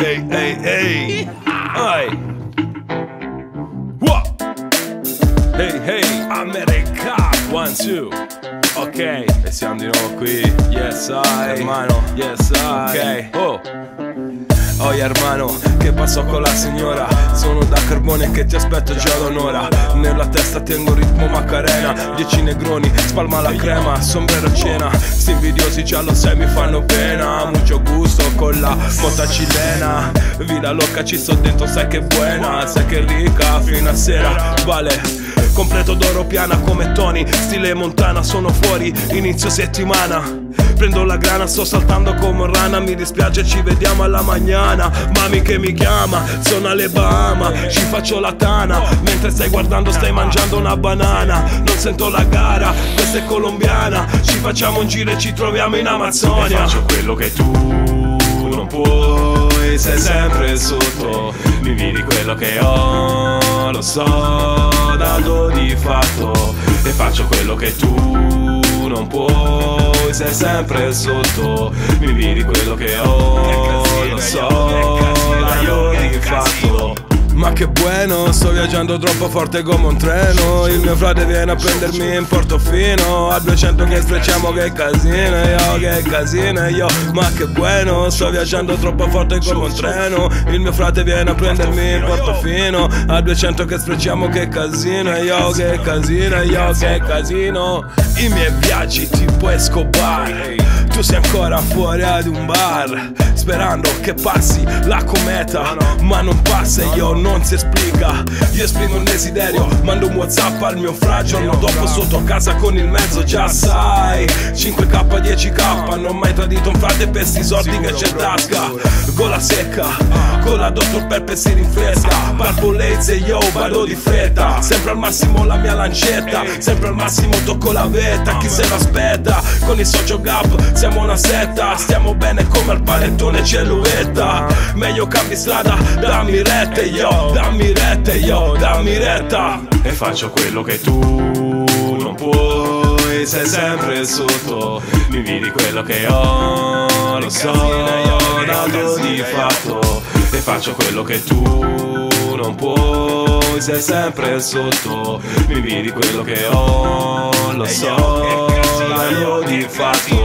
Ehi, ehi, ehi, ai. Wow. Ehi, ehi, America, 1, 2. Ok, e siamo di nuovo qui. Yes, I, hermano, yes, I. Ok, oh. Oi, hermano, che passo con la signora? Sono da carbone che ti aspetto già d'un'ora. Nella testa tengo ritmo macarena, 10 negroni, spalma la crema, sombrero cena. Sti invidiosi già lo sai mi fanno pena. Mucho gusto con la motta cilena. Vida loca ci sto dentro, sai che buena, sai che ricca, fino a sera vale. Completo d'oro piana come Tony, stile Montana, sono fuori, inizio settimana. Prendo la grana, sto saltando come rana, mi dispiace, ci vediamo alla mañana. Mami che mi chiama, sono alle Bahama, ci faccio la tana. Mentre stai guardando stai mangiando una banana. Non sento la gara, questa è colombiana. Ci facciamo un giro e ci troviamo in Amazzonia. Faccio quello che tu non puoi, sei sempre sotto. Mi vedi quello che ho, lo so, dato di fatto. E faccio quello che tu non puoi, sei sempre sotto. Mi vedi quello che ho, lo so, dato di fatto. Ma che bueno, sto viaggiando troppo forte come un treno. Il mio frate viene a prendermi in Portofino. A 200 che sfrecciamo, che casino, io, che casino, io. Ma che bueno, sto viaggiando troppo forte come un treno. Il mio frate viene a prendermi in Portofino. A 200 che sfrecciamo, che casino, io, che casino, io, che casino. I miei viaggi tipo Escobar, tu sei ancora fuori ad un bar, sperando che passi la cometa, ma non passa, io non si esplica. Io esprimo un desiderio, mando un WhatsApp al mio fra, giorno dopo sotto a casa con il mezzo, già sai. 5K, 10K, non ho mai tradito un frate per sti soldi che c'è tasca. Gola secca, con la Dr. Pepper si rinfresca. Barbolezze, io vado di fretta. Sempre al massimo la mia lancetta, sempre al massimo tocco la vetta. Chi se l'aspetta? Con il socio gap siamo una setta. Stiamo bene come al panettone celluletta. Meglio cambi strada, dammi retta, io, dammi retta, io, dammi retta. E faccio quello che tu non puoi, sei sempre sotto. Mi vedi quello che ho, lo so, dato di fatto. E faccio quello che tu non puoi, sei sempre sotto. Mi vedi quello che ho, lo so, dato di fatto.